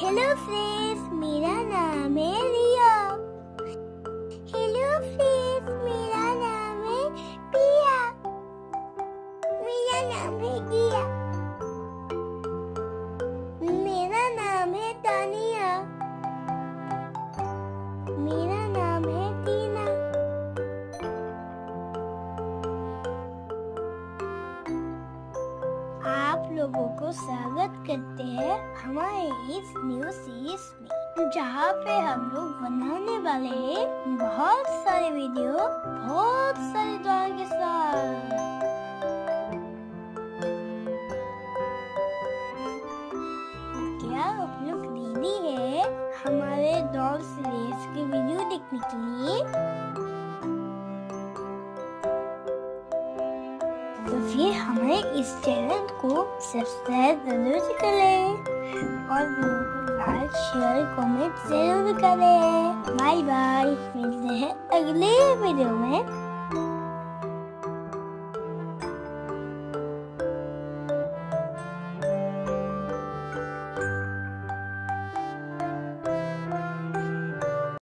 Hello friends, मेरा नाम है रियो। हेलो फ्रेंड्स, मेरा नाम है पिया। मेरा नाम है गिया। मेरा नाम है तानिया। मेरा नाम है टीना। आप लोगों को स्वागत करते हैं हमारे इस न्यू सीरीज में, जहाँ पे हम लोग बनाने वाले हैं बहुत सारे वीडियो बहुत सारे ड्रॉइंग के साथ। क्या आप लोग रेडी है हमारे ड्रॉइंग सीरीज के वीडियो देखने के लिए? तो फिर हमारे इस चैनल को सब्सक्राइब जरूर कर लें और लाइक, शेयर, कमेंट जरूर करें। बाय बाय, मिलते हैं अगले वीडियो में।